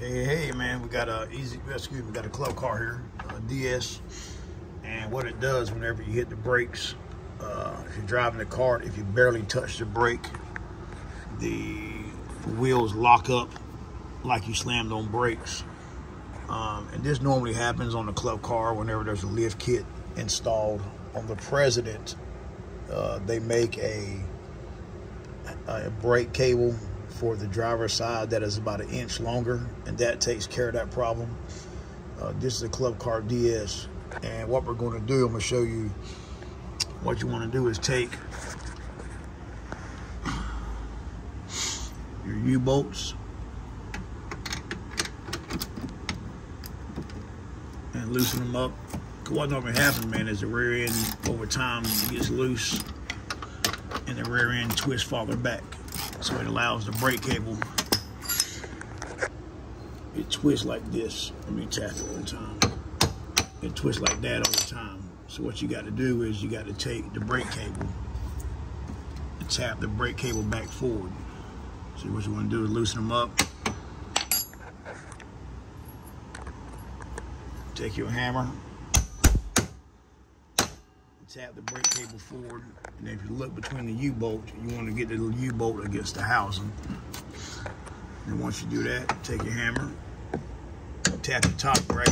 Hey man, we got a club car here, DS, and what it does whenever you hit the brakes, if you're driving the car, if you barely touch the brake, the wheels lock up like you slammed on brakes. And this normally happens on the club car whenever there's a lift kit installed. On the President, they make a brake cable for the driver's side that is about 1 inch longer, and that takes care of that problem. This is a Club Car DS, and what we're going to do, I'm going to show you what you want to do is take your U-bolts and loosen them up. What normally happens, man, is the rear end over time gets loose and the rear end twists farther back. So it allows the brake cable, it twists like this. Let me tap it one time. It twists like that over time. So what you got to do is you got to take the brake cable and tap the brake cable back forward. So what you want to do is loosen them up. Take your hammer, tap the brake cable forward, and if you look between the U-bolt, you want to get the U-bolt against the housing. And once you do that, take your hammer, tap the top brake,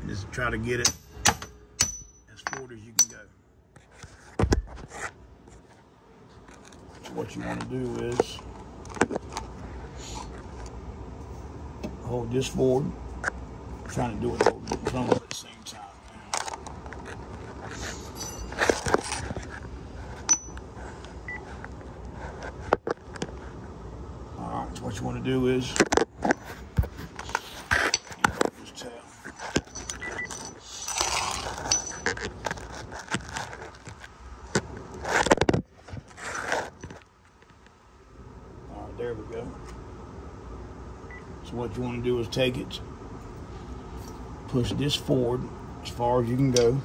and just try to get it as forward as you can go. So what you want to do is hold this forward. I'm trying to do it over the thumb at the same time. What you want to do is just tap. All right, there we go. So what you want to do is take it, push this forward as far as you can go,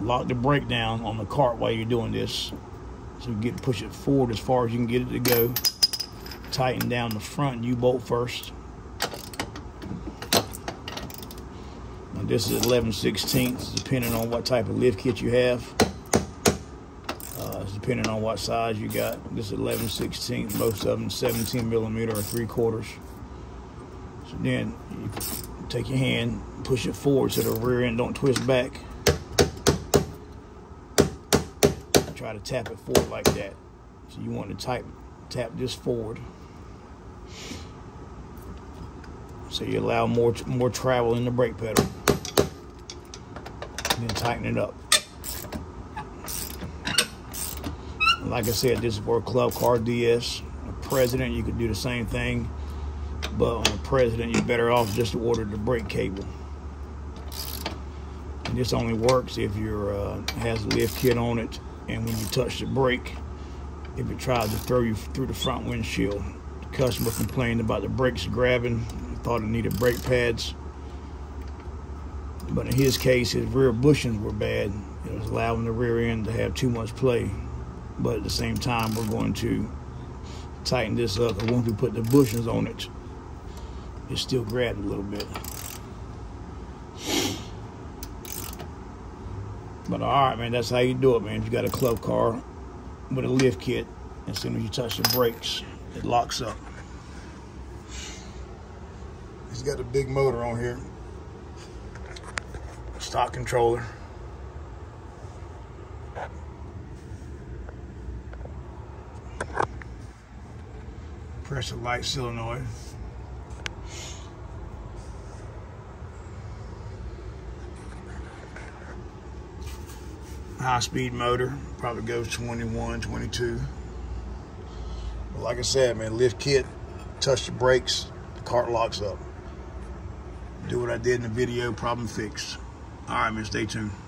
lock the brake down on the cart while you're doing this. So push it forward as far as you can get it to go. Tighten down the front U-bolt first. Now this is 11/16, depending on what type of lift kit you have. It's depending on what size you got. This is 11/16, most of them 17 millimeter or 3/4. So then you take your hand, push it forward so the rear end don't twist back. Try to tap it forward like that. So you want to tap this forward, so you allow more travel in the brake pedal, and then tighten it up. Like I said, this is for a Club Car DS. A President, you could do the same thing, but on a President, you're better off just to order the brake cable. And this only works if you're has a lift kit on it. And when you touch the brake, if it tries to throw you through the front windshield. The customer complained about the brakes grabbing, thought it needed brake pads. But in his case, his rear bushings were bad. It was allowing the rear end to have too much play. But at the same time, we're going to tighten this up. And once we put the bushings on it, it still grabbed a little bit. But all right, man, that's how you do it, man. If you got a club car with a lift kit, as soon as you touch the brakes, it locks up. It's got a big motor on here, stock controller. Pressure light solenoid. High-speed motor, probably goes 21, 22. But like I said, man, lift kit, touch the brakes, the cart locks up. Do what I did in the video, problem fixed. All right, man, stay tuned.